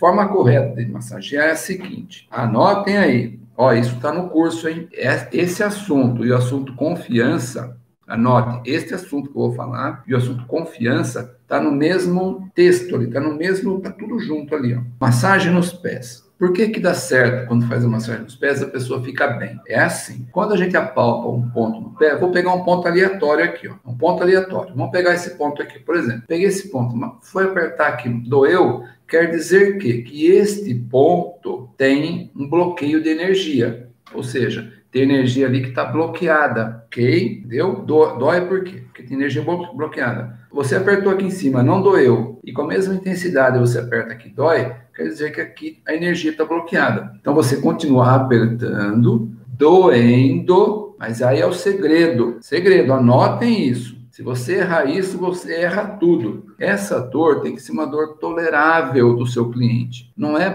forma correta de massagear é a seguinte, anotem aí, ó, isso está no curso, hein? Esse assunto e o assunto confiança, anote, este assunto que eu vou falar e o assunto confiança está no mesmo texto ali, está no mesmo, está tudo junto ali, ó. Massagem nos pés. Por que que dá certo quando faz a massagem nos pés, a pessoa fica bem? É assim, quando a gente apalpa um ponto no pé, vou pegar um ponto aleatório aqui, ó, um ponto aleatório, vamos pegar esse ponto aqui, por exemplo, peguei esse ponto, foi apertar aqui, doeu, quer dizer que este ponto tem um bloqueio de energia, ou seja, tem energia ali que está bloqueada, ok? Deu? Dói por quê? Porque tem energia bloqueada. Você apertou aqui em cima, não doeu. E com a mesma intensidade você aperta aqui, dói. Quer dizer que aqui a energia está bloqueada. Então você continua apertando, doendo. Mas aí é o segredo. Segredo, anotem isso. Se você errar isso, você erra tudo. Essa dor tem que ser uma dor tolerável do seu cliente. Não é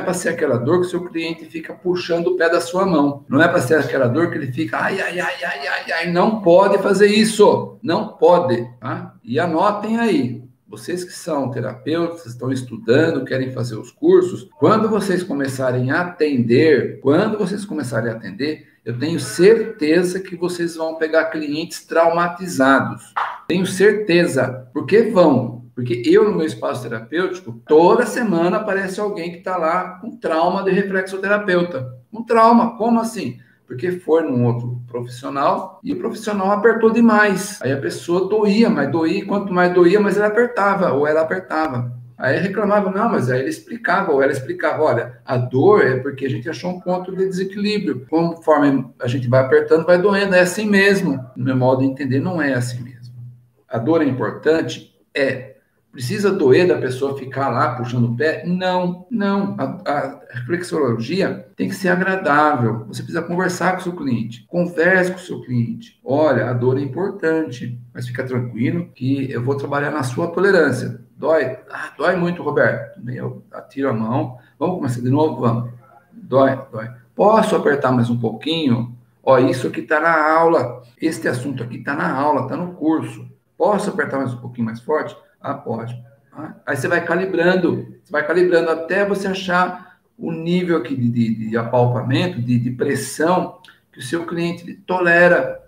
para ser aquela dor que o seu cliente fica puxando o pé da sua mão. Não é para ser aquela dor que ele fica, ai, ai, ai, ai, ai, ai, não pode fazer isso. Não pode, tá? E anotem aí. Vocês que são terapeutas, estão estudando, querem fazer os cursos, quando vocês começarem a atender, eu tenho certeza que vocês vão pegar clientes traumatizados. Tenho certeza, porque vão. Porque eu, no meu espaço terapêutico, toda semana aparece alguém que está lá com trauma de reflexoterapeuta. Um trauma, como assim? Porque foi num outro profissional e o profissional apertou demais. Aí a pessoa doía, quanto mais doía, mais ela apertava, ou ela apertava. Aí reclamava, não, mas aí ele explicava, ou ela explicava, olha, a dor é porque a gente achou um ponto de desequilíbrio. Conforme a gente vai apertando, vai doendo, é assim mesmo. No meu modo de entender, não é assim mesmo. A dor é importante? É. Precisa doer da pessoa ficar lá puxando o pé? Não, não. A reflexologia tem que ser agradável. Você precisa conversar com o seu cliente. Converse com o seu cliente. Olha, a dor é importante, mas fica tranquilo que eu vou trabalhar na sua tolerância. Dói? Ah, dói muito, Roberto. Eu atiro a mão. Vamos começar de novo? Vamos. Dói, dói. Posso apertar mais um pouquinho? Ó, isso aqui está na aula. Este assunto aqui está na aula, está no curso. Posso apertar mais um pouquinho mais forte? Ah, pode. Ah, aí você vai calibrando até você achar o nível aqui de apalpamento, de pressão que o seu cliente tolera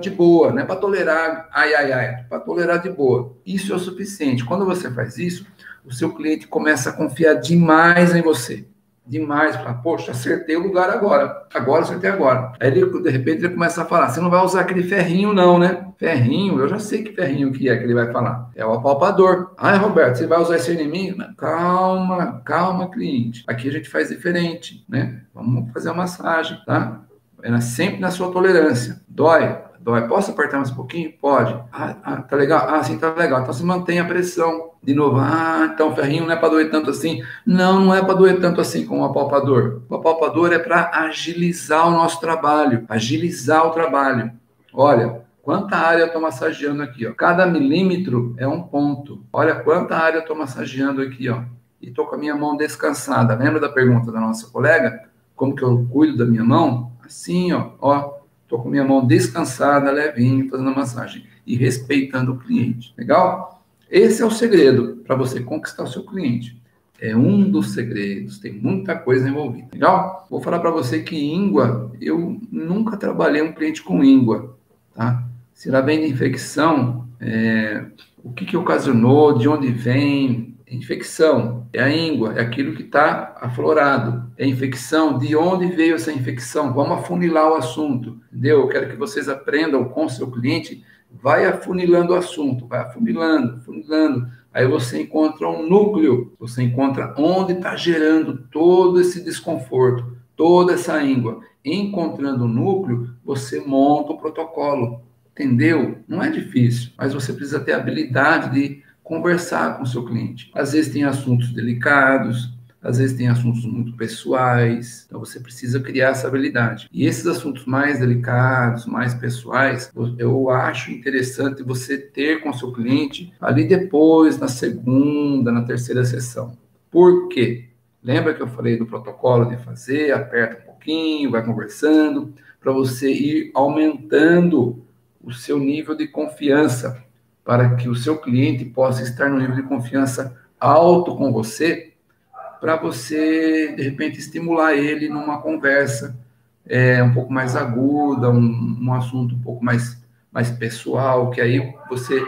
de boa, não é para tolerar, ai, ai, ai, para tolerar de boa. Isso é o suficiente. Quando você faz isso, o seu cliente começa a confiar demais em você. Demais, fala, poxa, acertei o lugar agora. Acertei agora. Aí ele, de repente, ele começa a falar, você não vai usar aquele ferrinho não, né? Ferrinho, eu já sei que ferrinho que é que ele vai falar. É o apalpador. Ah, Roberto, você vai usar esse inimigo? Calma, cliente. Aqui a gente faz diferente, né? Vamos fazer a massagem, tá? É sempre na sua tolerância. Dói. Posso apertar mais um pouquinho? Pode. Ah, tá legal? Ah, sim, tá legal. Então, você mantém a pressão. De novo, ah, então o ferrinho não é para doer tanto assim. Não é para doer tanto assim como o apalpador. O apalpador é para agilizar o nosso trabalho. Agilizar o trabalho. Olha, quanta área eu estou massageando aqui, ó. Cada milímetro é um ponto. Olha quanta área eu estou massageando aqui, ó. E estou com a minha mão descansada. Lembra da pergunta da nossa colega? Como que eu cuido da minha mão? Assim, ó. Estou com minha mão descansada, levinho, fazendo a massagem e respeitando o cliente. Legal? Esse é o segredo para você conquistar o seu cliente. É um dos segredos, tem muita coisa envolvida. Legal? Vou falar para você que íngua, eu nunca trabalhei um cliente com íngua. Tá? Se ela vem de infecção, o que ocasionou, de onde vem... Infecção, é a íngua, é aquilo que está aflorado. É infecção, de onde veio essa infecção? Vamos afunilar o assunto, entendeu? Eu quero que vocês aprendam com o seu cliente, vai afunilando o assunto, vai afunilando. Aí você encontra um núcleo, você encontra onde está gerando todo esse desconforto, toda essa íngua. Encontrando o núcleo, você monta o protocolo, entendeu? Não é difícil, mas você precisa ter a habilidade de conversar com o seu cliente. Às vezes tem assuntos delicados, às vezes tem assuntos muito pessoais, então você precisa criar essa habilidade. E esses assuntos mais delicados, mais pessoais, eu acho interessante você ter com o seu cliente ali depois, na segunda, na terceira sessão. Por quê? Lembra que eu falei do protocolo de fazer, aperta um pouquinho, vai conversando, para você ir aumentando o seu nível de confiança, para que o seu cliente possa estar no nível de confiança alto com você, para você, de repente, estimular ele numa conversa um pouco mais aguda, um assunto um pouco mais pessoal, que aí você,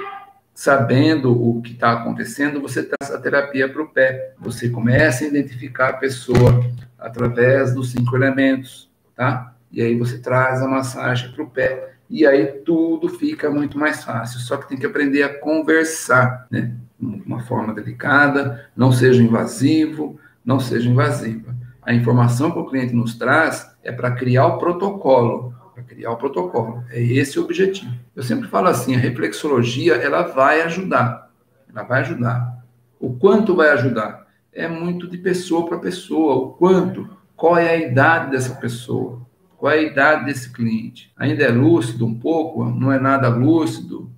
sabendo o que está acontecendo, você traz a terapia para o pé. Você começa a identificar a pessoa através dos 5 elementos, tá? E aí você traz a massagem para o pé. E aí tudo fica muito mais fácil. Só que tem que aprender a conversar, né? De uma forma delicada, não seja invasivo, não seja invasiva. A informação que o cliente nos traz é para criar o protocolo. Para criar o protocolo. É esse o objetivo. Eu sempre falo assim, a reflexologia, ela vai ajudar. Ela vai ajudar. O quanto vai ajudar? É muito de pessoa para pessoa. O quanto? Qual é a idade dessa pessoa? Qual é a idade desse cliente? Ainda é lúcido um pouco? Não é nada lúcido?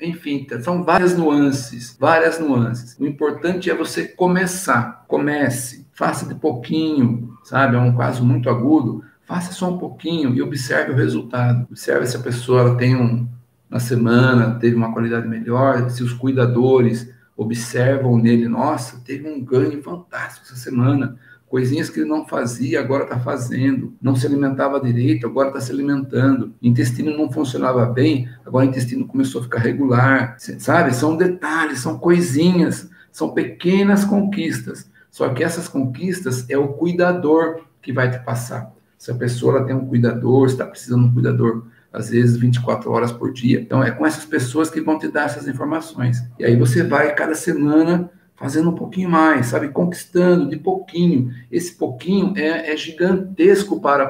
Enfim, são várias nuances, várias nuances. O importante é você começar. Comece, faça de pouquinho, sabe? É um caso muito agudo. Faça só um pouquinho e observe o resultado. Observe se a pessoa tem na semana, teve uma qualidade melhor, se os cuidadores observam nele. Nossa, teve um ganho fantástico essa semana. Coisinhas que ele não fazia, agora está fazendo. Não se alimentava direito, agora está se alimentando. Intestino não funcionava bem, agora o intestino começou a ficar regular. Sabe? São detalhes, são coisinhas, são pequenas conquistas. Só que essas conquistas é o cuidador que vai te passar. Se a pessoa ela tem um cuidador, se está precisando de um cuidador, às vezes 24 horas por dia. Então é com essas pessoas que vão te dar essas informações. E aí você vai cada semana fazendo um pouquinho mais, sabe? Conquistando de pouquinho. Esse pouquinho é gigantesco para a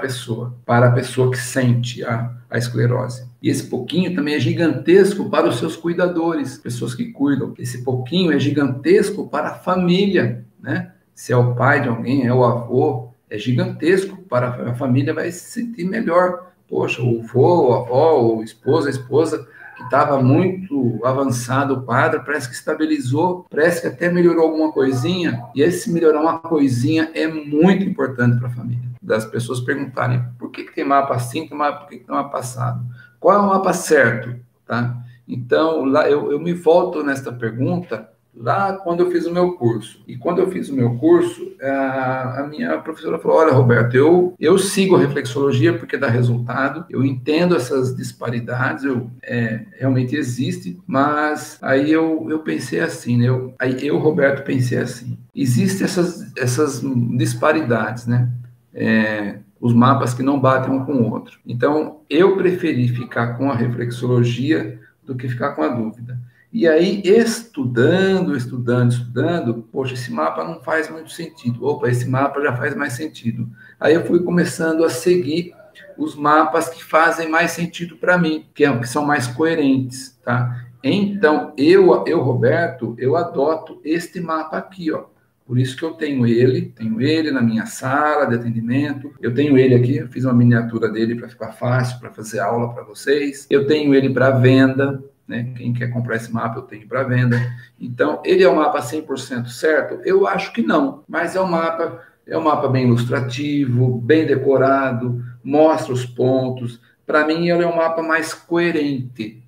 pessoa que sente a esclerose. E esse pouquinho também é gigantesco para os seus cuidadores, pessoas que cuidam. Esse pouquinho é gigantesco para a família, né? Se é o pai de alguém, é o avô, é gigantesco para a família, vai se sentir melhor. Poxa, o avô, a avó, o esposo, a esposa, que estava muito avançado o padre, parece que estabilizou, parece que até melhorou alguma coisinha, e esse melhorar uma coisinha é muito importante para a família. Das pessoas perguntarem, por que tem mapa assim, por que tem mapa passado? Qual é o mapa certo? Tá? Então, lá eu me volto nesta pergunta, lá quando eu fiz o meu curso. E quando eu fiz o meu curso, a minha professora falou, olha, Roberto, eu sigo a reflexologia porque dá resultado, eu entendo essas disparidades, realmente existe, mas aí eu pensei assim, né? Roberto, pensei assim, existem essas disparidades, né? Os mapas que não batem um com o outro. Então, eu preferi ficar com a reflexologia do que ficar com a dúvida. E aí, estudando, poxa, esse mapa não faz muito sentido. Opa, esse mapa já faz mais sentido. Aí eu fui começando a seguir os mapas que fazem mais sentido para mim, que são mais coerentes, tá? Então, Roberto, eu adoto este mapa aqui, ó. Por isso que eu tenho ele na minha sala de atendimento, eu tenho ele aqui, eu fiz uma miniatura dele para ficar fácil, para fazer aula para vocês. Eu tenho ele para venda, né? Quem quer comprar esse mapa, eu tenho para venda. Então, ele é um mapa 100% certo? Eu acho que não, mas é um mapa bem ilustrativo, bem decorado, mostra os pontos. Para mim, ele é um mapa mais coerente.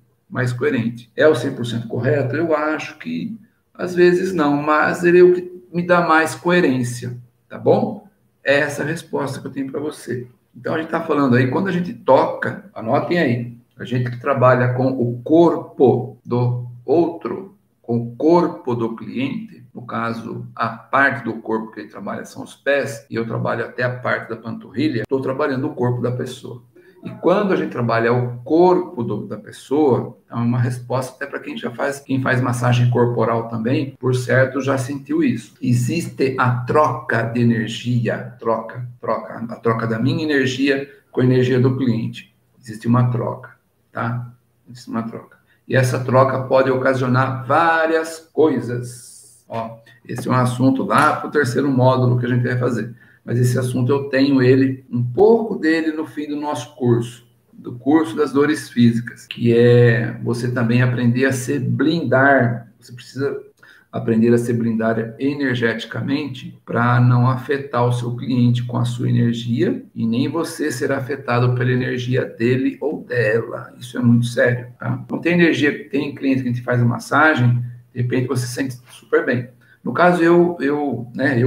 É o 100% correto? Eu acho que, às vezes, não, mas ele é o que me dá mais coerência, tá bom? É essa a resposta que eu tenho para você. Então, a gente está falando aí, quando a gente toca, anotem aí, a gente que trabalha com o corpo do outro, com o corpo do cliente, no caso, a parte do corpo que ele trabalha são os pés, e eu trabalho até a parte da panturrilha, estou trabalhando o corpo da pessoa. E quando a gente trabalha o corpo da pessoa, é uma resposta até para quem faz massagem corporal também, por certo, já sentiu isso. Existe a troca de energia, a troca da minha energia com a energia do cliente. Existe uma troca. Tá? Isso é uma troca. E essa troca pode ocasionar várias coisas. Ó, esse é um assunto lá para o 3º módulo que a gente vai fazer. Mas esse assunto eu tenho ele, um pouco dele no fim do nosso curso. Do curso das dores físicas. Que é você também aprender a se blindar. Você precisa aprender a se blindar energeticamente para não afetar o seu cliente com a sua energia e nem você ser afetado pela energia dele ou dela. Isso é muito sério, tá? Então tem energia, tem cliente que a gente faz a massagem, de repente você se sente super bem. No caso, eu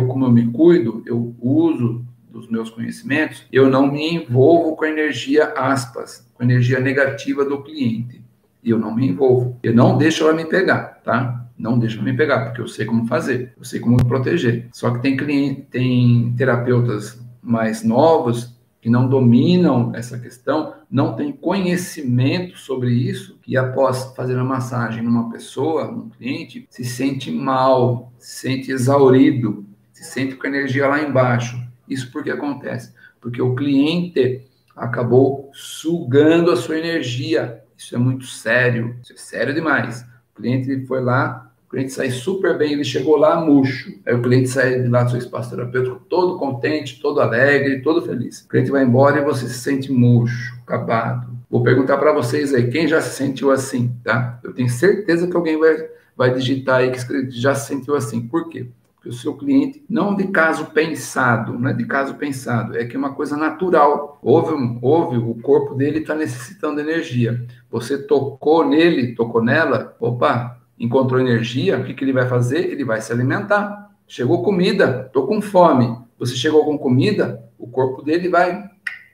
como eu me cuido, eu uso dos meus conhecimentos, eu não me envolvo com a energia, aspas, com a energia negativa do cliente. Eu não me envolvo. Eu não deixo ela me pegar, tá? Não deixo ela me pegar, porque eu sei como fazer, eu sei como me proteger. Só que tem cliente, tem terapeutas mais novos que não dominam essa questão, não tem conhecimento sobre isso, e após fazer uma massagem numa pessoa, num cliente, se sente mal, se sente exaurido, se sente com a energia lá embaixo. Isso porque acontece, porque o cliente acabou sugando a sua energia. Isso é muito sério, isso é sério demais. O cliente foi lá, o cliente saiu super bem, ele chegou lá murcho. Aí o cliente sai de lá do seu espaço terapêutico todo contente, todo alegre, todo feliz. O cliente vai embora e você se sente murcho, acabado. Vou perguntar para vocês aí, quem já se sentiu assim, tá? Eu tenho certeza que alguém vai digitar aí que já se sentiu assim. Por quê? Porque o seu cliente, não de caso pensado, não é de caso pensado, é que é uma coisa natural. Houve o corpo dele está necessitando de energia. Você tocou nele, tocou nela, opa, encontrou energia, o que, que ele vai fazer? Ele vai se alimentar. Chegou comida, estou com fome. Você chegou com comida, o corpo dele vai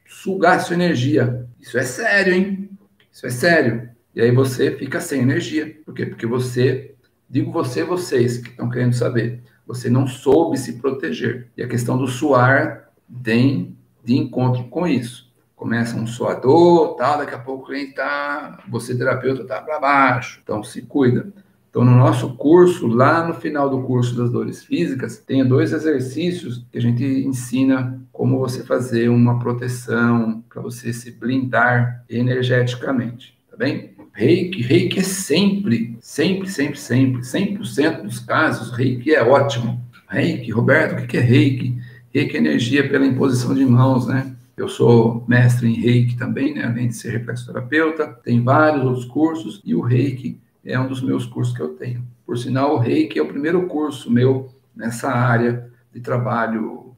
sugar sua energia. Isso é sério, hein? Isso é sério. E aí você fica sem energia. Por quê? Porque você, digo você, vocês que estão querendo saber, você não soube se proteger. E a questão do suar vem de encontro com isso. Começa um suador, tal, daqui a pouco o cliente tá, você terapeuta tá para baixo. Então se cuida. Então no nosso curso, lá no final do curso das dores físicas, tem 2 exercícios que a gente ensina como você fazer uma proteção para você se blindar energeticamente, tá bem? Reiki é sempre, 100% dos casos, Reiki é ótimo. Reiki, Roberto, o que é Reiki? Reiki é energia pela imposição de mãos, né? Eu sou mestre em Reiki também, né? Além de ser reflexoterapeuta, tem vários outros cursos, e o Reiki é um dos meus cursos que eu tenho. Por sinal, o Reiki é o primeiro curso meu nessa área de trabalho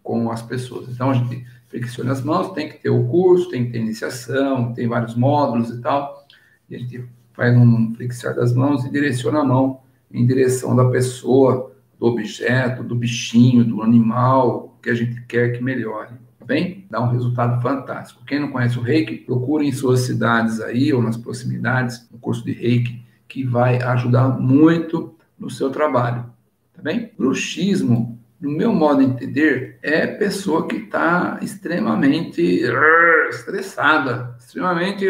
com as pessoas. Então, a gente flexiona as mãos, tem que ter o curso, tem que ter iniciação, tem vários módulos e tal. A gente faz um flexar das mãos e direciona a mão em direção da pessoa, do objeto, do bichinho, do animal, que a gente quer que melhore, tá bem? Dá um resultado fantástico. Quem não conhece o Reiki, procure em suas cidades aí, ou nas proximidades, um curso de Reiki, que vai ajudar muito no seu trabalho, tá bem? Bruxismo, no meu modo de entender, é pessoa que está extremamente estressada, extremamente...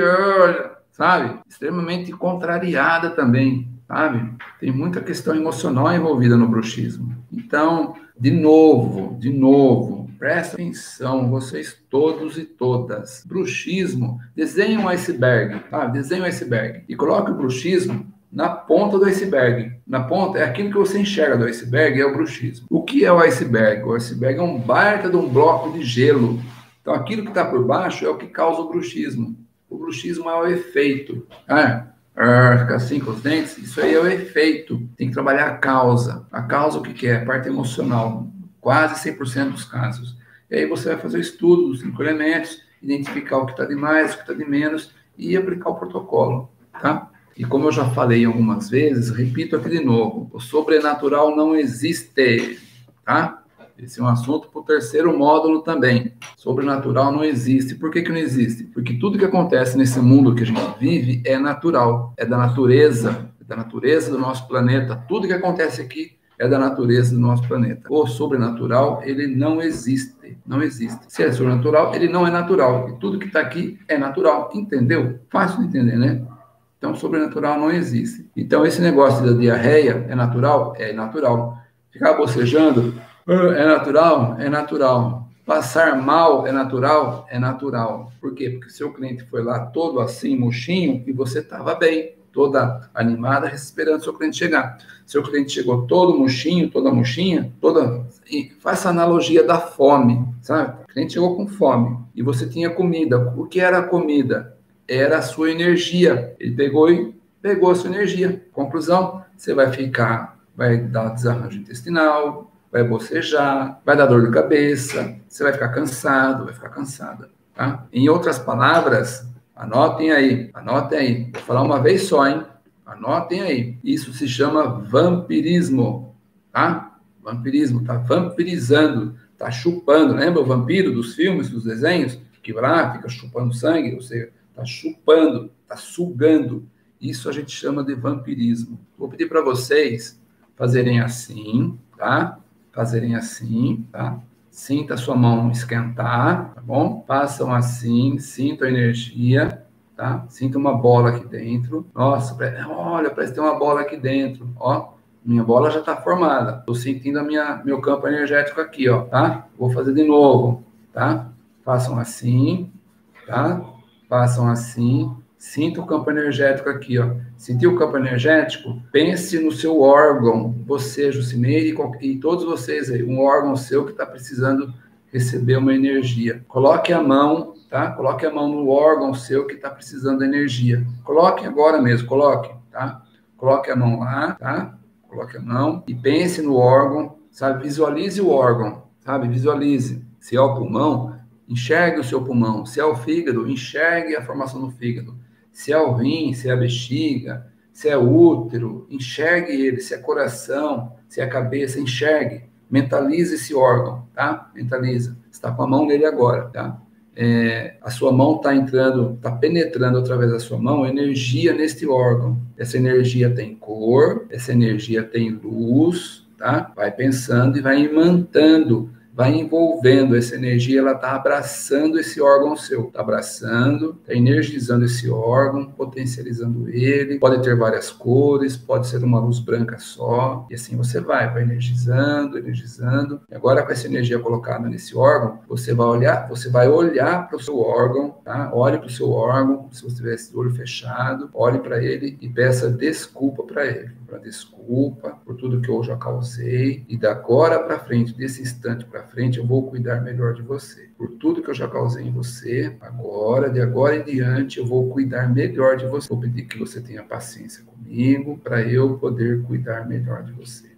sabe? Extremamente contrariada também, sabe? Tem muita questão emocional envolvida no bruxismo. Então, de novo, presta atenção, vocês todos e todas. Bruxismo, desenhe um iceberg, sabe? Desenhe um iceberg e coloque o bruxismo na ponta do iceberg. Na ponta é aquilo que você enxerga do iceberg, é o bruxismo. O que é o iceberg? O iceberg é um baita de um bloco de gelo. Então, aquilo que está por baixo é o que causa o bruxismo. O bruxismo é o efeito. Ficar assim com os dentes, isso aí é o efeito. Tem que trabalhar a causa. A causa o que é? A parte emocional. Quase 100% dos casos. E aí você vai fazer o estudo dos 5 elementos, identificar o que está de mais, o que está de menos e aplicar o protocolo, tá? E como eu já falei algumas vezes, repito aqui de novo, o sobrenatural não existe, tá? Esse é um assunto para o 3º módulo também. Sobrenatural não existe. Por que não existe? Porque tudo que acontece nesse mundo que a gente vive é natural. É da natureza do nosso planeta. Tudo que acontece aqui é da natureza do nosso planeta. O sobrenatural, ele não existe. Não existe. Se é sobrenatural, ele não é natural. E tudo que está aqui é natural. Entendeu? Fácil de entender, né? Então, sobrenatural não existe. Então, esse negócio da diarreia é natural? É natural. Ficar bocejando... é natural? É natural. Passar mal é natural? É natural. Por quê? Porque seu cliente foi lá todo assim, murchinho, e você estava bem, toda animada, esperando seu cliente chegar. Seu cliente chegou todo murchinho, toda murchinha, toda... E faça a analogia da fome, sabe? O cliente chegou com fome, e você tinha comida. O que era a comida? Era a sua energia. Ele pegou a sua energia. Conclusão, você vai ficar... vai dar desarranjo intestinal... vai bocejar, vai dar dor de cabeça, você vai ficar cansado, vai ficar cansada, tá? Em outras palavras, anotem aí, vou falar uma vez só, hein? Anotem aí. Isso se chama vampirismo, tá? Vampirismo, tá vampirizando, tá chupando. Lembra o vampiro dos filmes, dos desenhos? Que lá fica chupando sangue, ou seja, tá chupando, tá sugando. Isso a gente chama de vampirismo. Vou pedir para vocês fazerem assim, tá? Fazerem assim, tá? Sinta a sua mão esquentar, tá bom? Passam assim, sinta a energia, tá? Sinta uma bola aqui dentro. Nossa, olha, parece que tem uma bola aqui dentro, ó. Minha bola já tá formada. Tô sentindo a meu campo energético aqui, ó, tá? Vou fazer de novo, tá? Façam assim, tá? Façam assim. Sinta o campo energético aqui, ó. Sentiu o campo energético? Pense no seu órgão, você, Jucineide, e todos vocês aí, um órgão seu que está precisando receber uma energia. Coloque a mão, tá? Coloque a mão no órgão seu que está precisando de energia. Coloque agora mesmo, coloque, tá? Coloque a mão lá, tá? Coloque a mão e pense no órgão, sabe? Visualize o órgão, sabe? Visualize. Se é o pulmão, enxergue o seu pulmão. Se é o fígado, enxergue a formação do fígado. Se é o rim, se é a bexiga, se é o útero, enxergue ele. Se é coração, se é a cabeça, enxergue. Mentalize esse órgão, tá? Mentaliza. Você está com a mão dele agora, tá? A sua mão está entrando, está penetrando através da sua mão energia neste órgão. Essa energia tem cor, essa energia tem luz, tá? Vai pensando e vai imantando, vai envolvendo essa energia, ela está abraçando esse órgão seu, está abraçando, está energizando esse órgão, potencializando ele, pode ter várias cores, pode ser uma luz branca só, e assim você vai energizando, energizando, e agora com essa energia colocada nesse órgão, você vai olhar para o seu órgão, tá? Olhe para o seu órgão, se você tiver esse olho fechado, olhe para ele e peça desculpa para ele, desculpa por tudo que eu já causei, e da agora para frente, desse instante para frente, eu vou cuidar melhor de você. Por tudo que eu já causei em você, agora, de agora em diante, eu vou cuidar melhor de você. Vou pedir que você tenha paciência comigo, para eu poder cuidar melhor de você.